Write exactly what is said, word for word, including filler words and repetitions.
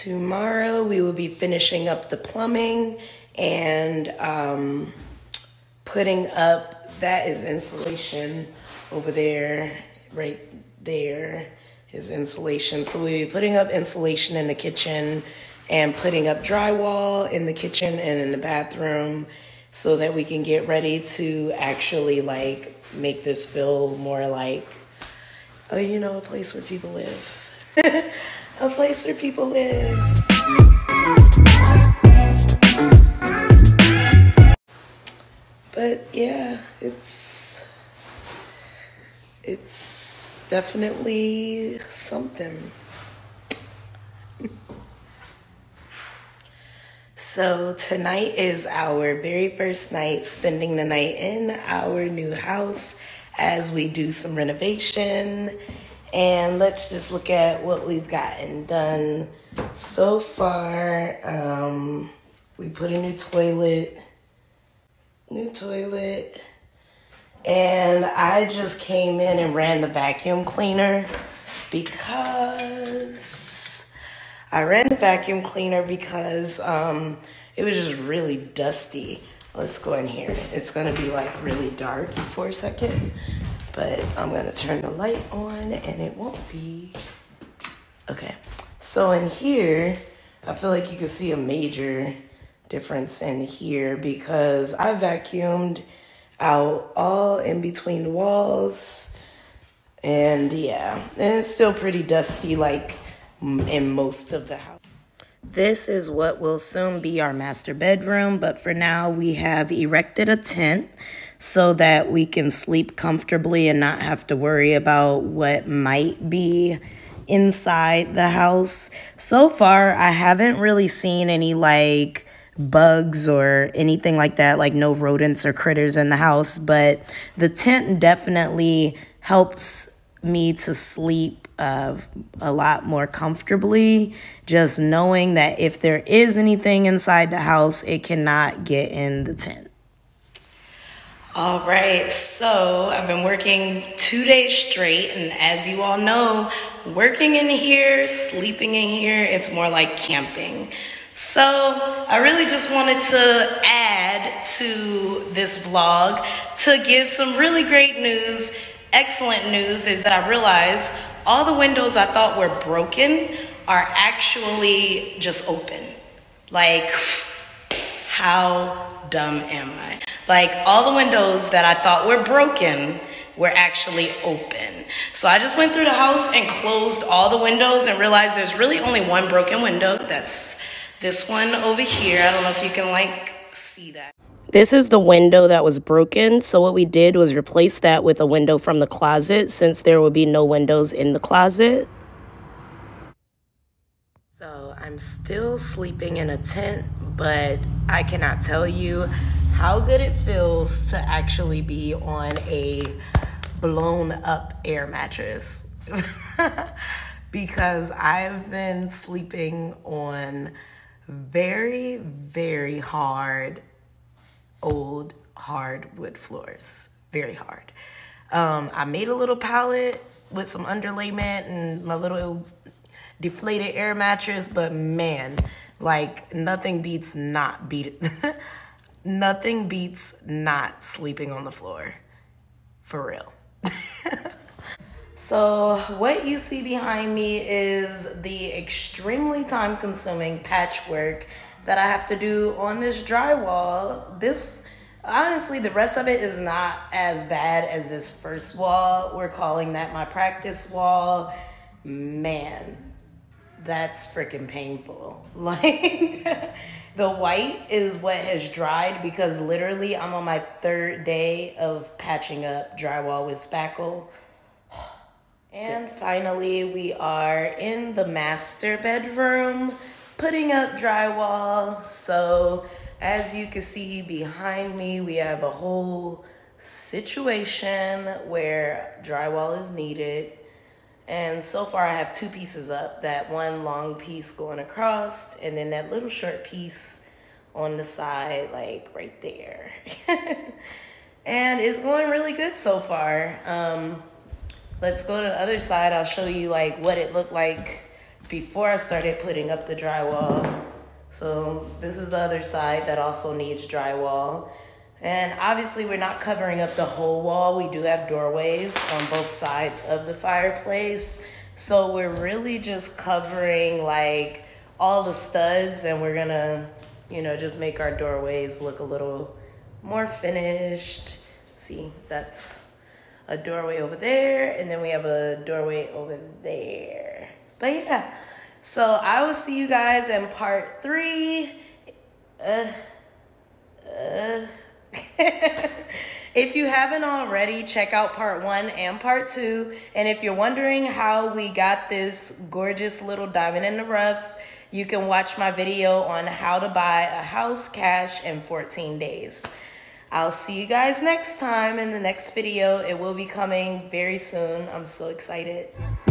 tomorrow we will be finishing up the plumbing and um, putting up, that is insulation over there, right there is insulation. So we'll be putting up insulation in the kitchen and putting up drywall in the kitchen and in the bathroom so that we can get ready to actually like make this feel more like, oh, you know, a place where people live. A place where people live. But yeah, it's it's definitely something. So tonight is our very first night spending the night in our new house as we do some renovation. And let's just look at what we've gotten done so far. Um, we put a new toilet, new toilet. And I just came in and ran the vacuum cleaner because... I ran the vacuum cleaner because um, it was just really dusty. Let's go in here. It's gonna be like really dark for a second, but I'm gonna turn the light on and it won't be. Okay, so in here, I feel like you can see a major difference in here because I vacuumed out all in between the walls and yeah, and it's still pretty dusty like in most of the house. This is what will soon be our master bedroom, but for now we have erected a tent so that we can sleep comfortably and not have to worry about what might be inside the house. So far, I haven't really seen any like bugs or anything like that, like no rodents or critters in the house, but the tent definitely helps me to sleep Uh, a lot more comfortably, just knowing that if there is anything inside the house, it cannot get in the tent. All right, so I've been working two days straight, and as you all know, working in here, sleeping in here, it's more like camping. So I really just wanted to add to this vlog to give some really great news. Excellent news is that I realized all the windows I thought were broken are actually just open. Like, how dumb am I? Like, all the windows that I thought were broken were actually open. So I just went through the house and closed all the windows and realized there's really only one broken window. That's this one over here. I don't know if you can, like, see that. This is the window that was broken, so what we did was replace that with a window from the closet since there would be no windows in the closet. So I'm still sleeping in a tent, but I cannot tell you how good it feels to actually be on a blown up air mattress because I've been sleeping on very, very hard old hardwood floors, very hard. Um, I made a little pallet with some underlayment and my little deflated air mattress, but man, like nothing beats not beat, nothing beats not sleeping on the floor, for real. So what you see behind me is the extremely time-consuming patchwork that I have to do on this drywall. This, honestly, the rest of it is not as bad as this first wall. We're calling that my practice wall. Man, that's freaking painful. Like, the white is what has dried because literally I'm on my third day of patching up drywall with spackle. And finally, we are in the master bedroom, putting up drywall. So as you can see behind me, we have a whole situation where drywall is needed. And so far I have two pieces up, that one long piece going across and then that little short piece on the side, like right there. And it's going really good so far. Um, let's go to the other side. I'll show you like what it looked like before I started putting up the drywall. So this is the other side that also needs drywall. And obviously we're not covering up the whole wall. We do have doorways on both sides of the fireplace. So we're really just covering like all the studs, and we're gonna, you know, just make our doorways look a little more finished. See, that's a doorway over there, and then we have a doorway over there. But yeah, so I will see you guys in part three. Uh, uh. If you haven't already, check out part one and part two. And if you're wondering how we got this gorgeous little diamond in the rough, you can watch my video on how to buy a house cash in fourteen days. I'll see you guys next time in the next video. It will be coming very soon. I'm so excited.